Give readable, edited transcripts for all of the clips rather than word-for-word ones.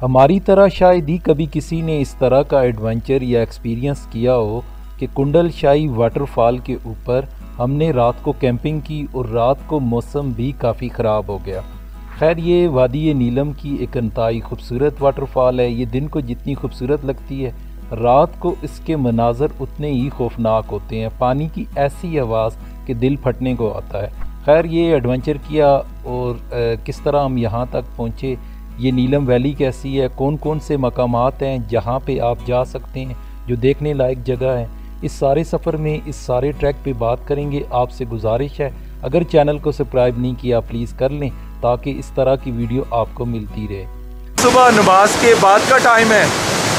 हमारी तरह शायद ही कभी किसी ने इस तरह का एडवेंचर या एक्सपीरियंस किया हो कि कुंडल शाही वाटरफॉल के ऊपर हमने रात को कैंपिंग की और रात को मौसम भी काफ़ी ख़राब हो गया। खैर, ये वादी नीलम की एक इंतहाई खूबसूरत वाटरफॉल है। ये दिन को जितनी खूबसूरत लगती है, रात को इसके मनाजर उतने ही खौफनाक होते हैं। पानी की ऐसी आवाज़ कि दिल फटने को आता है। खैर, ये एडवेंचर किया और किस तरह हम यहाँ तक पहुँचे, ये नीलम वैली कैसी है, कौन कौन से मकामात हैं जहाँ पे आप जा सकते हैं, जो देखने लायक जगह है, इस सारे सफ़र में, इस सारे ट्रैक पे बात करेंगे। आपसे गुजारिश है, अगर चैनल को सब्सक्राइब नहीं किया प्लीज़ कर लें ताकि इस तरह की वीडियो आपको मिलती रहे। सुबह नमाज के बाद का टाइम है,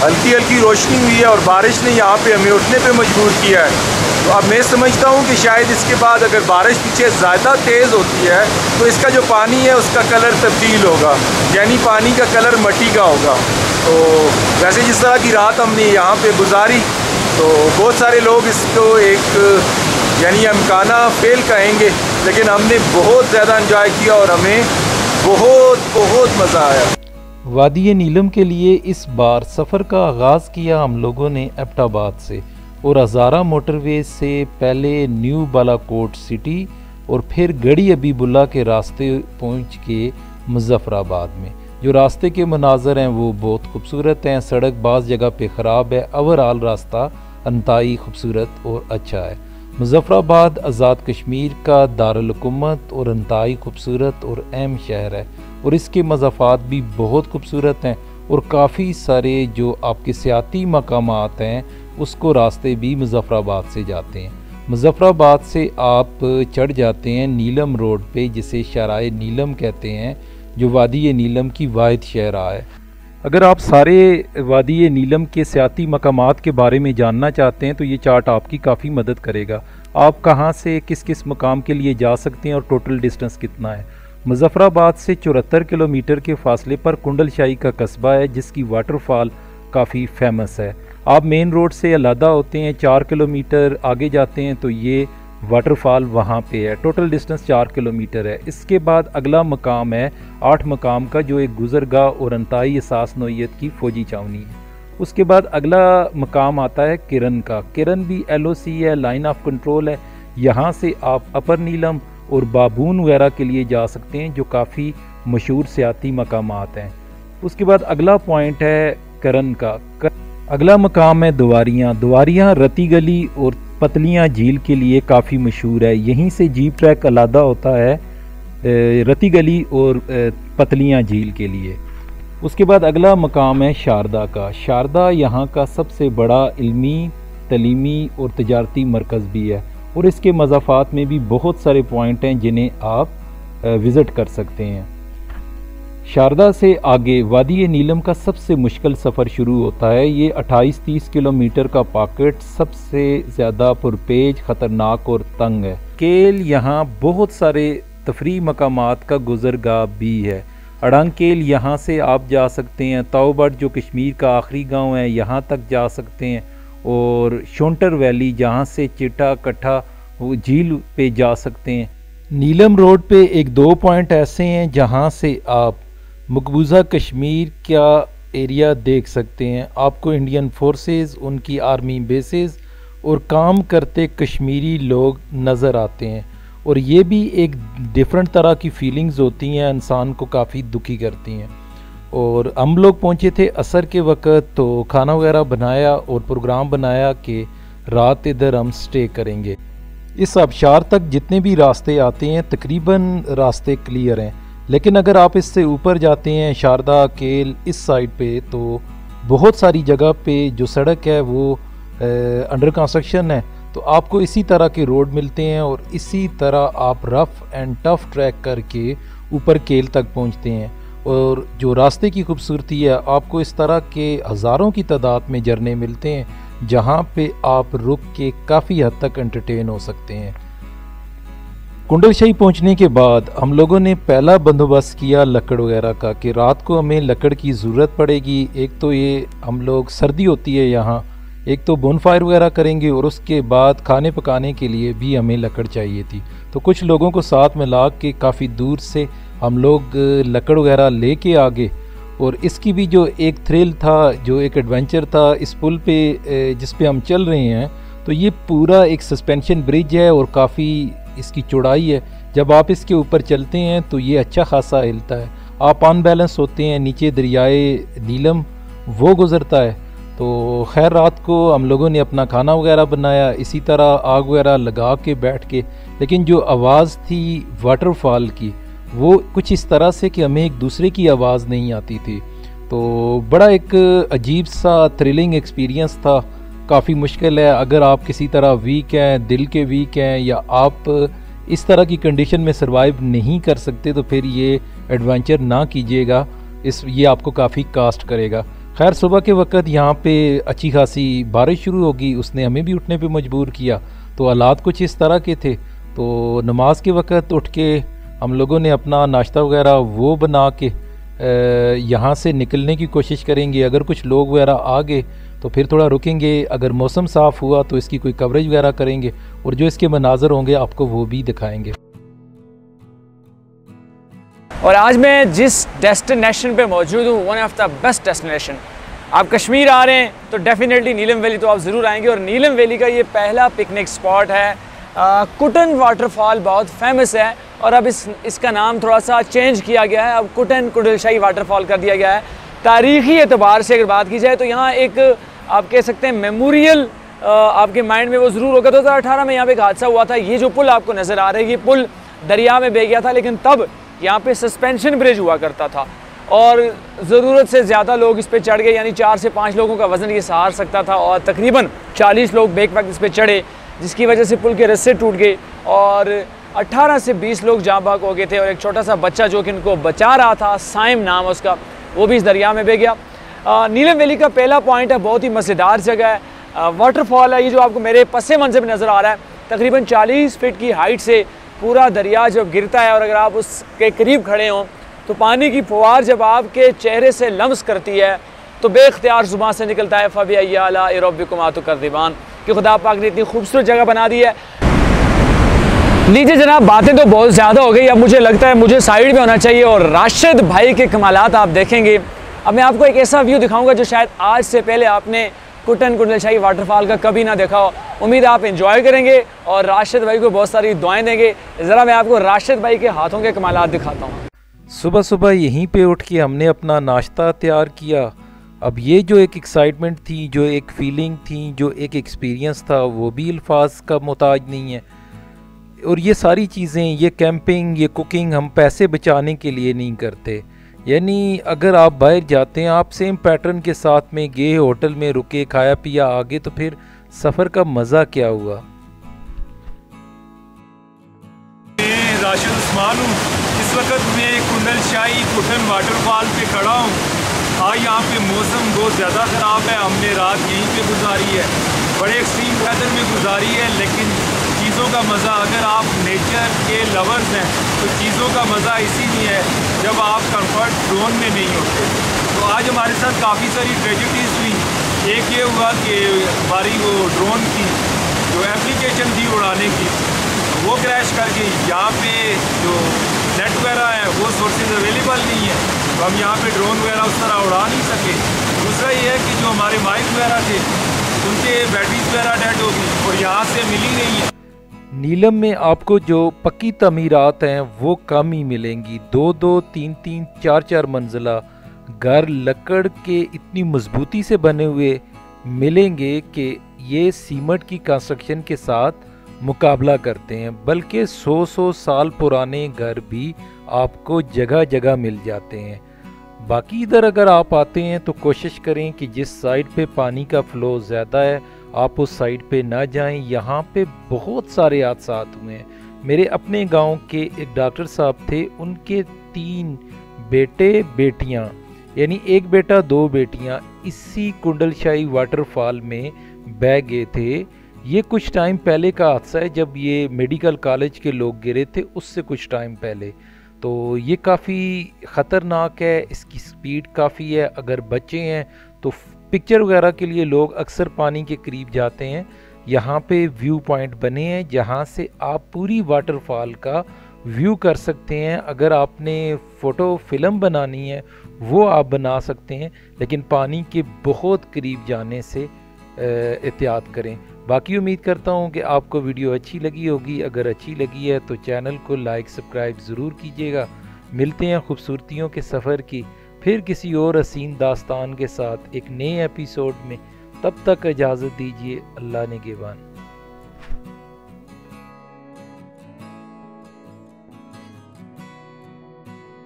हल्की हल्की रोशनी हुई है और बारिश ने यहाँ पे हमें उठने पे मजबूर किया है। तो अब मैं समझता हूँ कि शायद इसके बाद अगर बारिश पीछे ज़्यादा तेज़ होती है तो इसका जो पानी है उसका कलर तब्दील होगा, यानी पानी का कलर मट्टी का होगा। तो वैसे जिस तरह की रात हमने यहाँ पे गुजारी, तो बहुत सारे लोग इसको एक यानी अमकाना फेल कहेंगे, लेकिन हमने बहुत ज़्यादा इंजॉय किया और हमें बहुत बहुत मज़ा आया। वादी नीलम के लिए इस बार सफ़र का आगाज़ किया हम लोगों ने एबटाबाद से और हज़ारा मोटरवे से पहले न्यू बालाकोट सिटी और फिर गड़ी अबीबुल्ला के रास्ते पहुंच के मुज़फ्फराबाद में। जो रास्ते के मनाजर हैं वो बहुत खूबसूरत हैं। सड़क बाज़ जगह पे ख़राब है, ओवरऑल रास्ता अंतहाई खूबसूरत और अच्छा है। मुज़फ्फराबाद आज़ाद कश्मीर का दारुल हुकूमत और अंतहाई खूबसूरत और अहम शहर है और इसके मज़ाफ़ात भी बहुत खूबसूरत हैं और काफ़ी सारे जो आपके सियाती मकामात हैं उसको रास्ते भी मुज़फ्फराबाद से जाते हैं। मुज़फ्फराबाद से आप चढ़ जाते हैं नीलम रोड पे, जिसे शराय नीलम कहते हैं, जो वादी नीलम की वाहिद शहरा है। अगर आप सारे वादी नीलम के सियाती मकामात के बारे में जानना चाहते हैं तो ये चार्ट आपकी काफ़ी मदद करेगा। आप कहाँ से किस किस मकाम के लिए जा सकते हैं और टोटल डिस्टेंस कितना है। मुज़फ्फराबाद से 74 किलोमीटर के फ़ासले पर कुंडल शाही का कस्बा है जिसकी वाटरफॉल काफ़ी फेमस है। आप मेन रोड से अलहदा होते हैं, 4 किलोमीटर आगे जाते हैं तो ये वाटरफॉल वहाँ पे है। टोटल डिस्टेंस 4 किलोमीटर है। इसके बाद अगला मकाम है 8 मकाम का, जो एक गुज़रगाह और अंतहाई एहसास नौयत की फ़ौजी छावनी है। उसके बाद अगला मकाम आता है किरन का। किरन भी LOC है, लाइन ऑफ कंट्रोल है। यहाँ से आप अपर नीलम और बाबून वगैरह के लिए जा सकते हैं जो काफ़ी मशहूर सियाती मकामात हैं। उसके बाद अगला पॉइंट है करन का। अगला मकाम है दुवारियाँ। दुवारियाँ रती गली और पतलियाँ झील के लिए काफ़ी मशहूर है। यहीं से जीप ट्रैक अलहदा होता है रती गली और पतलियाँ झील के लिए। उसके बाद अगला मकाम है शारदा का। शारदा यहाँ का सबसे बड़ा इल्मी, तलीमी और तजारती मरकज़ भी है और इसके मज़ाफ़ात में भी बहुत सारे पॉइंट हैं जिन्हें आप विज़िट कर सकते हैं। शारदा से आगे वादी नीलम का सबसे मुश्किल सफ़र शुरू होता है। ये 28-30 किलोमीटर का पॉकेट सबसे ज़्यादा पुरपेज, ख़तरनाक और तंग है। केल यहाँ बहुत सारे तफरी मकामात का गुज़रगाह भी है। अड़ंग केल यहाँ से आप जा सकते हैं। ताउबट जो कश्मीर का आखिरी गाँव है, यहाँ तक जा सकते हैं और शौंटर वैली जहाँ से चिटाकट्ठा झील पे जा सकते हैं। नीलम रोड पे 1-2 पॉइंट ऐसे हैं जहाँ से आप मकबूजा कश्मीर का एरिया देख सकते हैं। आपको इंडियन फोर्सेस, उनकी आर्मी बेसेस और काम करते कश्मीरी लोग नज़र आते हैं और ये भी एक डिफरेंट तरह की फीलिंग्स होती हैं, इंसान को काफ़ी दुखी करती हैं। और हम लोग पहुँचे थे असर के वक़्त, तो खाना वगैरह बनाया और प्रोग्राम बनाया कि रात इधर हम स्टे करेंगे। इस आबशार तक जितने भी रास्ते आते हैं तकरीबन रास्ते क्लियर हैं, लेकिन अगर आप इससे ऊपर जाते हैं शारदा केल इस साइड पे, तो बहुत सारी जगह पे जो सड़क है वो अंडर कंस्ट्रक्शन है, तो आपको इसी तरह के रोड मिलते हैं और इसी तरह आप रफ़ एंड टफ़ ट्रैक करके ऊपर केल तक पहुँचते हैं। और जो रास्ते की खूबसूरती है, आपको इस तरह के हज़ारों की तादाद में झरने मिलते हैं जहाँ पे आप रुक के काफ़ी हद तक एंटरटेन हो सकते हैं। कुंडल शाही पहुँचने के बाद हम लोगों ने पहला बंदोबस्त किया लकड़ वगैरह का कि रात को हमें लकड़ की ज़रूरत पड़ेगी। एक तो ये हम लोग सर्दी होती है यहाँ, एक तो बोनफायर वगैरह करेंगे और उसके बाद खाने पकाने के लिए भी हमें लकड़ चाहिए थी। तो कुछ लोगों को साथ में ला के काफ़ी दूर से हम लोग लकड़ वगैरह ले के आ गए और इसकी भी जो एक थ्रिल था, जो एक एडवेंचर था इस पुल पे जिस पे हम चल रहे हैं, तो ये पूरा एक सस्पेंशन ब्रिज है और काफ़ी इसकी चौड़ाई है। जब आप इसके ऊपर चलते हैं तो ये अच्छा खासा हिलता है, आप अनबैलेंस होते हैं। नीचे दरियाए नीलम वो गुज़रता है। तो खैर रात को हम लोगों ने अपना खाना वगैरह बनाया, इसी तरह आग वगैरह लगा के बैठ के, लेकिन जो आवाज़ थी वाटरफॉल की वो कुछ इस तरह से कि हमें एक दूसरे की आवाज़ नहीं आती थी। तो बड़ा एक अजीब सा थ्रिलिंग एक्सपीरियंस था। काफ़ी मुश्किल है अगर आप किसी तरह वीक हैं, दिल के वीक हैं, या आप इस तरह की कंडीशन में सर्वाइव नहीं कर सकते, तो फिर ये एडवेंचर ना कीजिएगा, ये आपको काफ़ी कास्ट करेगा। खैर सुबह के वक्त यहाँ पे अच्छी खासी बारिश शुरू होगी, उसने हमें भी उठने पे मजबूर किया। तो हालात कुछ इस तरह के थे। तो नमाज के वक्त उठ के हम लोगों ने अपना नाश्ता वगैरह वो बना के यहाँ से निकलने की कोशिश करेंगे। अगर कुछ लोग वगैरह आ गए तो फिर थोड़ा रुकेंगे, अगर मौसम साफ़ हुआ तो इसकी कोई कवरेज वगैरह करेंगे और जो इसके मनाज़र होंगे आपको वो भी दिखाएंगे। और आज मैं जिस डेस्टिनेशन पे मौजूद हूँ, one of the best destination. आप कश्मीर आ रहे हैं तो डेफिनेटली नीलम वैली तो आप ज़रूर आएंगे, और नीलम वैली का ये पहला पिकनिक स्पॉट है। कुटन वाटरफॉल बहुत फेमस है और अब इसका नाम थोड़ा सा चेंज किया गया है, अब कुंडल शाही वाटरफॉल कर दिया गया है। तारीख़ी एतबार से अगर बात की जाए तो यहाँ एक आप कह सकते हैं मेमोरियल आपके माइंड में वो ज़रूर होगा। 2018 में यहाँ पे एक हादसा हुआ था। ये जो पुल आपको नज़र आ रहा है, ये पुल दरिया में बह गया था, लेकिन तब यहाँ पे सस्पेंशन ब्रिज हुआ करता था और ज़रूरत से ज़्यादा लोग इस पर चढ़ गए, यानी 4 से 5 लोगों का वज़न ये सहार सकता था और तकरीबन 40 लोग बैक वक्त इस पर चढ़े, जिसकी वजह से पुल के रस्से टूट गए और 18 से 20 लोग जाँ बाग हो गए थे। और एक छोटा सा बच्चा जो कि इनको बचा रहा था, साइम नाम उसका, वो भी इस दरिया में बह गया। नीलम वैली का पहला पॉइंट है, बहुत ही मज़ेदार जगह है, वाटरफॉल है। ये जो आपको मेरे पसे मंज़र में नज़र आ रहा है, तकरीबन 40 फीट की हाइट से पूरा दरिया जब गिरता है और अगर आप उसके करीब खड़े हों तो पानी की फुहार जब आपके चेहरे से लम्स करती है तो बेख्तियार ज़ुबान से निकलता है फ़बिया रब्बिकुमा तुकज़्ज़िबान, कि खुदा पाक ने इतनी खूबसूरत जगह बना दी है। लीजिए जनाब, बातें तो बहुत ज़्यादा हो गई, अब मुझे लगता है मुझे साइड में होना चाहिए और राशिद भाई के कमालात आप देखेंगे। अब मैं आपको एक ऐसा व्यू दिखाऊंगा जो शायद आज से पहले आपने कुंडल शाही वाटरफॉल का कभी ना देखा हो। उम्मीद आप एंजॉय करेंगे और राशिद भाई को बहुत सारी दुआएं देंगे। ज़रा मैं आपको राशिद भाई के हाथों के कमालात दिखाता हूँ। सुबह सुबह यहीं पर उठ के हमने अपना नाश्ता तैयार किया। अब ये जो एक एक्साइटमेंट थी, जो एक फीलिंग थी, जो एक एक्सपीरियंस था, वो भी अल्फाज का मोहताज नहीं है। और ये सारी चीज़ें, ये कैंपिंग, ये कुकिंग हम पैसे बचाने के लिए नहीं करते। यानी अगर आप बाहर जाते हैं, आप सेम पैटर्न के साथ में गए, होटल में रुके, खाया पिया आगे, तो फिर सफ़र का मज़ा क्या हुआ। मैं राशिद उस्मान हूँ। इस वक्त मैं कुंडल शाही कुटन वाटरफॉल पे खड़ा हूँ। आज यहाँ पे मौसम बहुत ज़्यादा ख़राब है, हमने रात यहीं पे गुजारी है, बड़े एक्सट्रीम वेदर में गुजारी है, लेकिन चीज़ों का मज़ा, अगर आप नेचर के लवर्स हैं तो चीज़ों का मज़ा इसी में है जब आप कंफर्ट जोन में नहीं होते। तो आज हमारे साथ काफ़ी सारी ट्रेजिडीज़ हुई। एक ये हुआ कि हमारी वो ड्रोन की जो एप्लीकेशन थी उड़ाने की, वो क्रैश कर गई। यहाँ पे जो नेट वगैरह है वो सोर्सेज अवेलेबल नहीं है, तो हम यहाँ पे ड्रोन वगैरह उस तरह उड़ा नहीं सके। दूसरा ये है कि जो हमारे माइक वगैरह थे उनके बैटरीज वगैरह डेड हो गई और यहाँ से मिली नहीं है। नीलम में आपको जो पक्की तमीरात हैं वो कम ही मिलेंगी। 2-2, 3-3, 4-4 मंजिला घर लकड़ के इतनी मजबूती से बने हुए मिलेंगे कि ये सीमेंट की कंस्ट्रक्शन के साथ मुकाबला करते हैं। बल्कि 100-100 साल पुराने घर भी आपको जगह जगह मिल जाते हैं। बाकी इधर अगर आप आते हैं तो कोशिश करें कि जिस साइड पे पानी का फ़्लो ज़्यादा है आप उस साइड पे ना जाएं। यहाँ पे बहुत सारे हादसा हुए हैं। मेरे अपने गांव के एक डॉक्टर साहब थे, उनके 3 बेटे बेटियाँ, यानी एक बेटा 2 बेटियाँ इसी कुंडलशाही वाटरफॉल में बह गए थे। ये कुछ टाइम पहले का हादसा है, जब ये मेडिकल कॉलेज के लोग गिरे थे, उससे कुछ टाइम पहले। तो ये काफ़ी ख़तरनाक है, इसकी स्पीड काफ़ी है। अगर बच्चे हैं तो पिक्चर वगैरह के लिए लोग अक्सर पानी के करीब जाते हैं। यहाँ पे व्यू पॉइंट बने हैं जहाँ से आप पूरी वाटरफॉल का व्यू कर सकते हैं। अगर आपने फ़ोटो फिल्म बनानी है वो आप बना सकते हैं, लेकिन पानी के बहुत करीब जाने से एहतियात करें। बाकी उम्मीद करता हूँ कि आपको वीडियो अच्छी लगी होगी। अगर अच्छी लगी है तो चैनल को लाइक सब्सक्राइब ज़रूर कीजिएगा। मिलते हैं खूबसूरतियों के सफ़र की फिर किसी और हसीन दास्तान के साथ एक नए एपिसोड में। तब तक इजाज़त दीजिए। अल्लाह निगहबान।